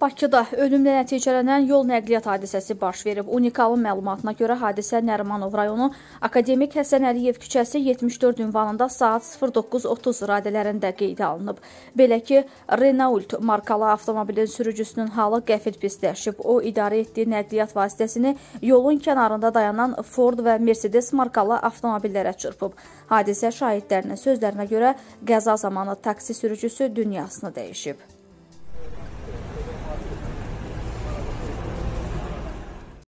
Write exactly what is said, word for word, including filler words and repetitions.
Bakıda ölümlə nəticələnən yol nəqliyyat hadisəsi baş verib. Unikalın məlumatına görə hadisə Nərimanov rayonu Akademik Həsən Əliyev küçəsi yetmiş dörd ünvanında saat sıfır doqquz otuz radələrində qeydə alınıb. Belə ki, Renault markalı avtomobilin sürücüsünün halı qəfil pisləşib. O, idarə etdiyi nəqliyyat vasitəsini yolun kənarında dayanan Ford və Mercedes markalı avtomobillərə çırpıb. Hadisə şahidlərinin sözlərinə görə qəza zamanı taksi sürücüsü dünyasını dəyişib.